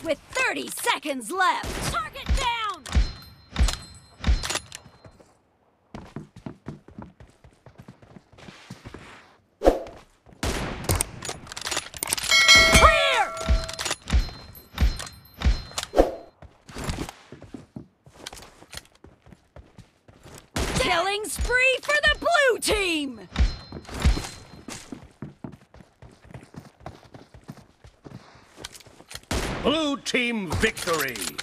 Targets with 30 seconds left. Target down! Clear! Killing spree for the blue team! Blue team victory!